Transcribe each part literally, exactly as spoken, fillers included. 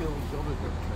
skills other countries.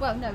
Well, no. I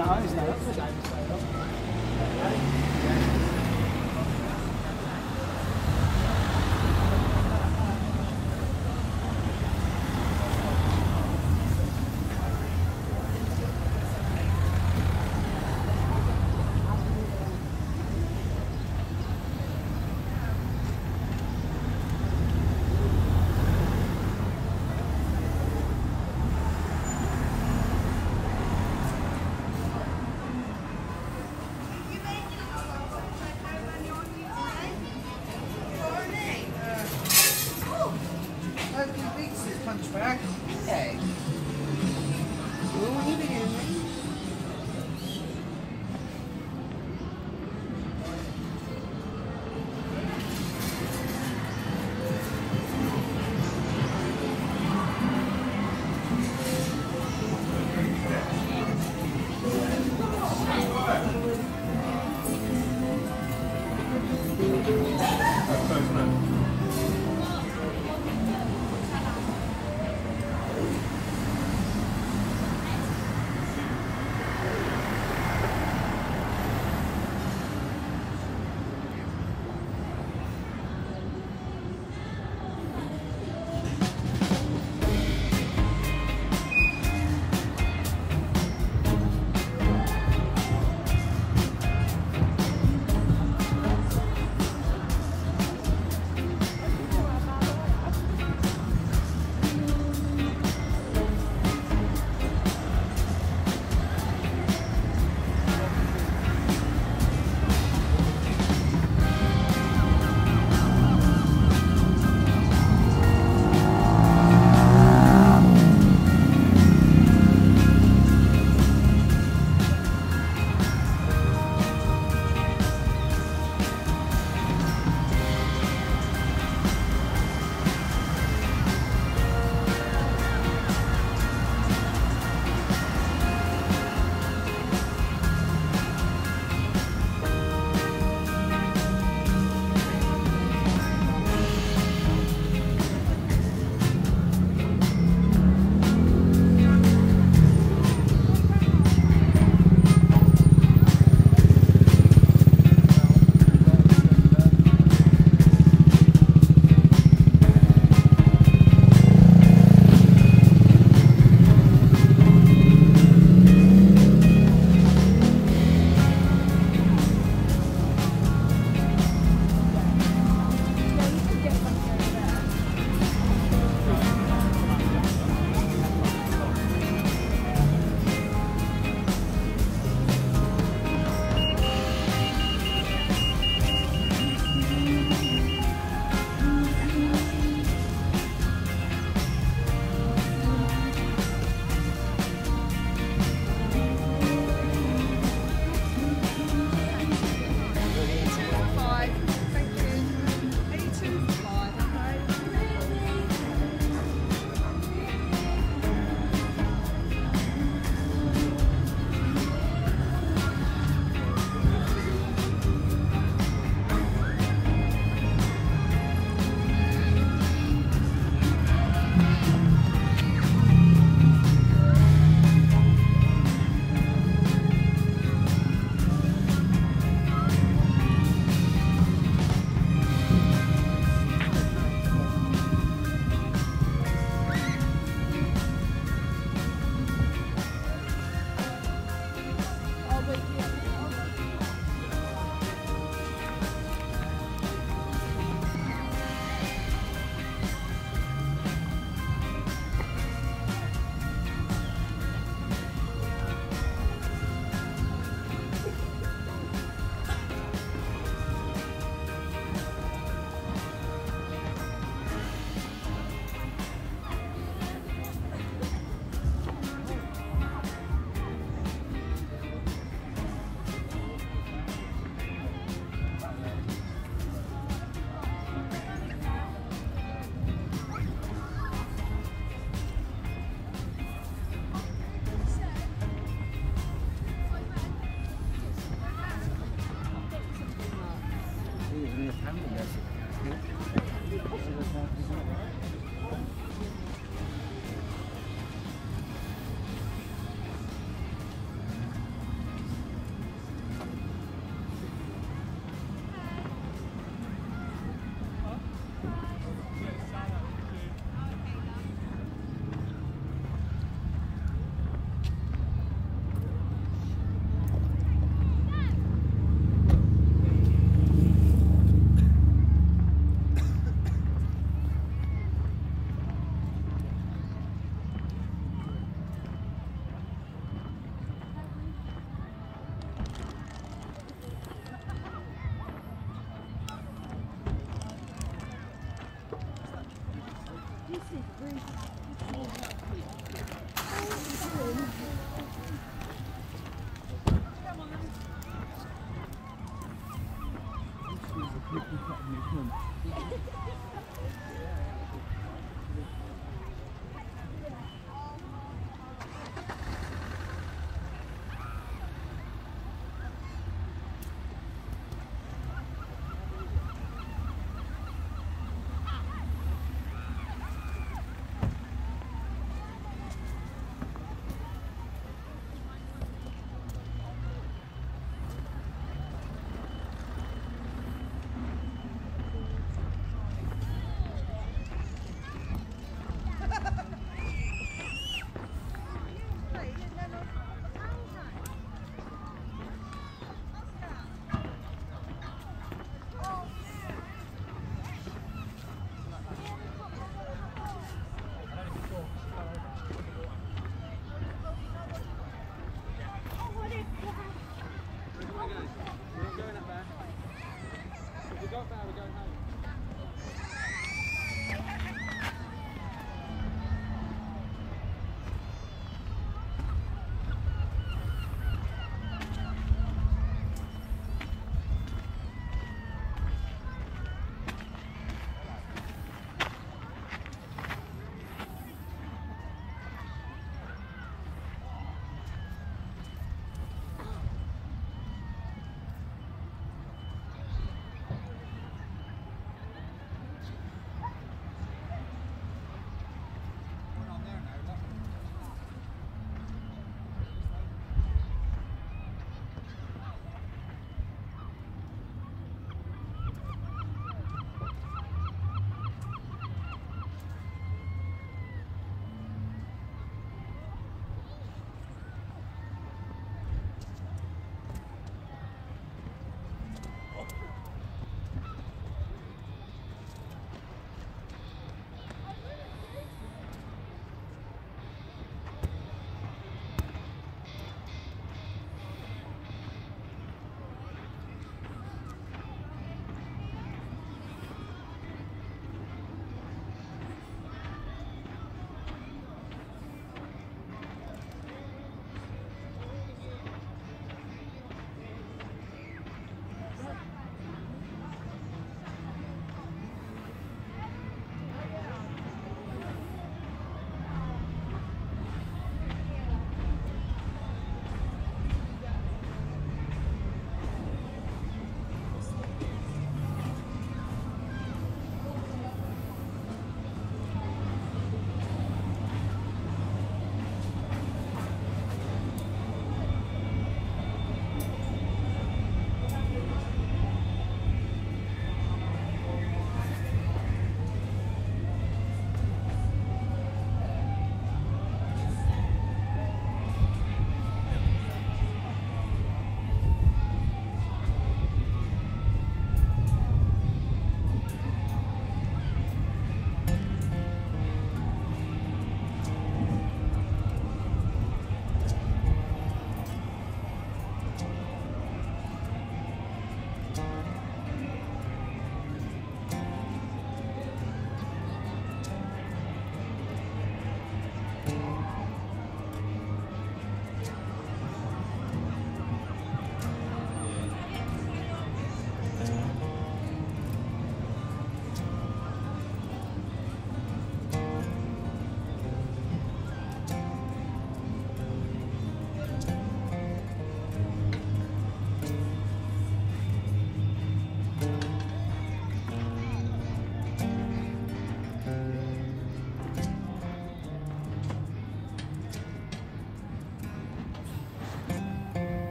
Style, is that back? Okay. We'll leave it in.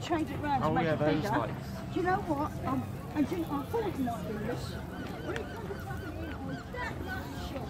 Change it round oh, to make yeah, it bigger. Lights. Do you know what? Um, I didn't. I thought we might do this. When it comes to something, it was that much short.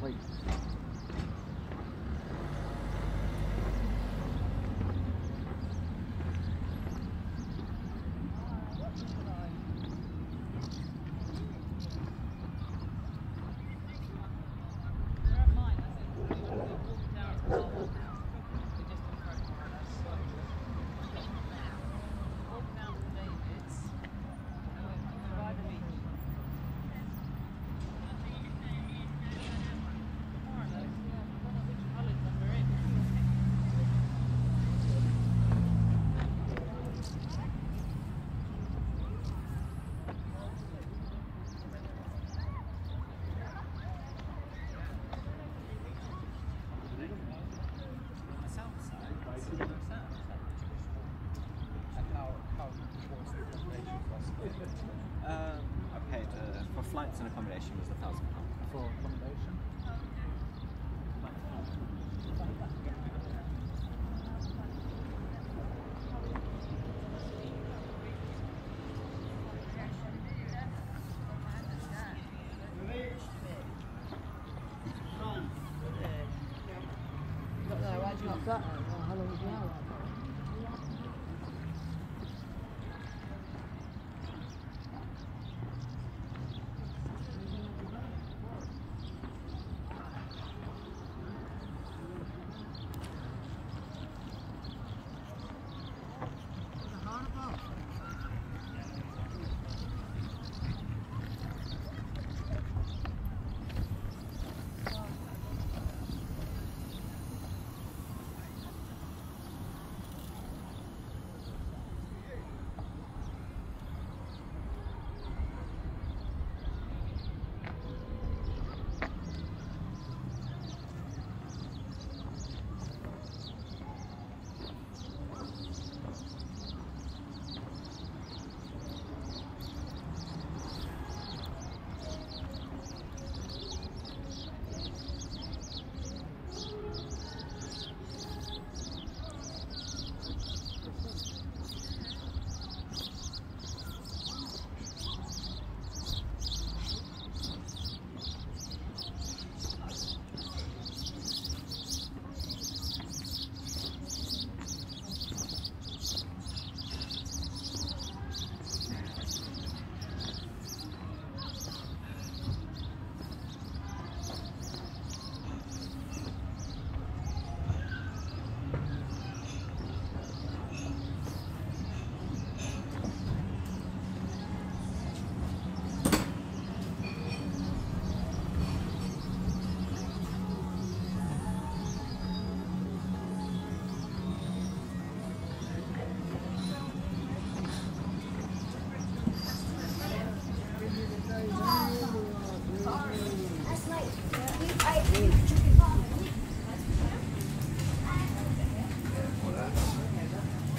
plate. Um, I paid uh, for flights and accommodation was a thousand pounds. For accommodation? How long is it?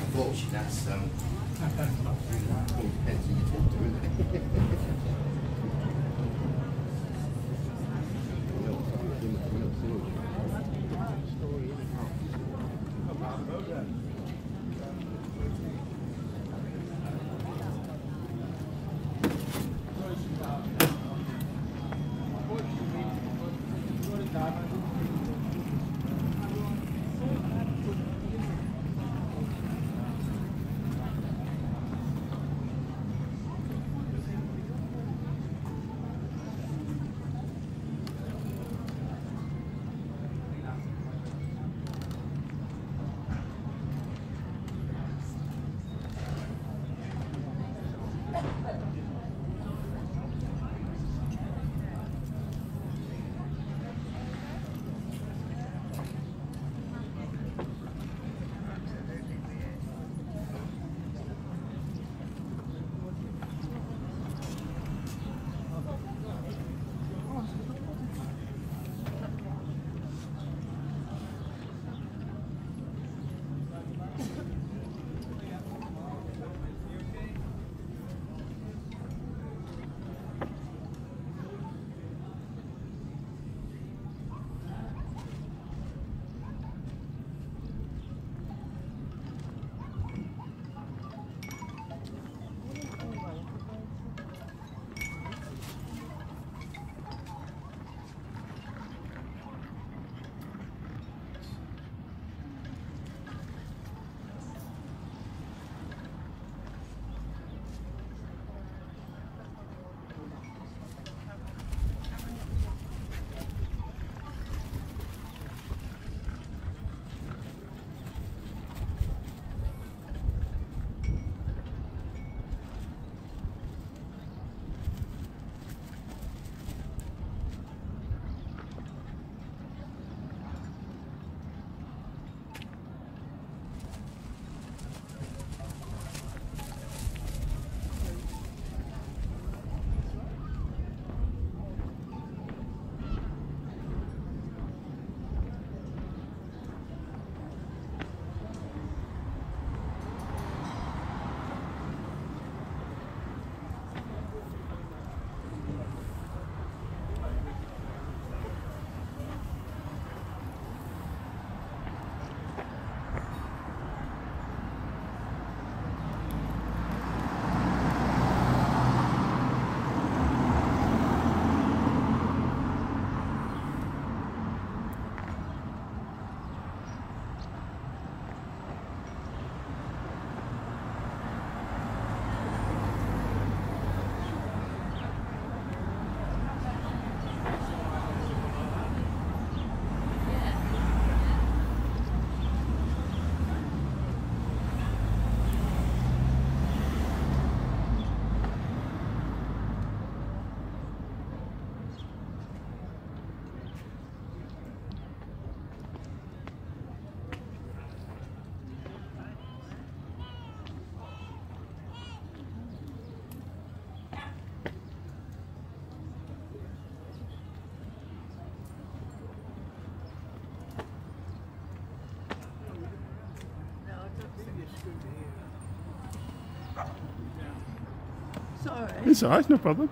Unfortunately, that's um, all depends on your talk to, isn't it? It's alright, no problem.